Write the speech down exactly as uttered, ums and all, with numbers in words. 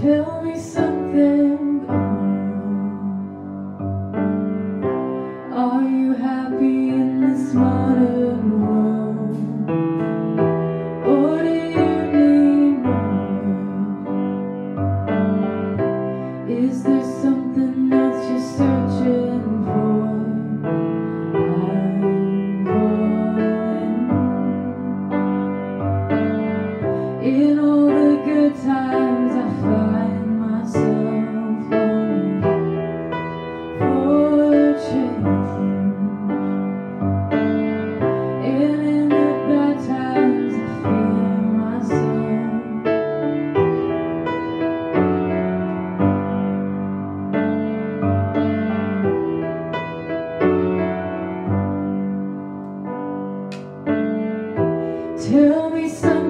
Tell me something going on. Are you happy in this modern world, or do you need more? Is there something else you're searching for? I'm calling. In all the good times I find tell me something.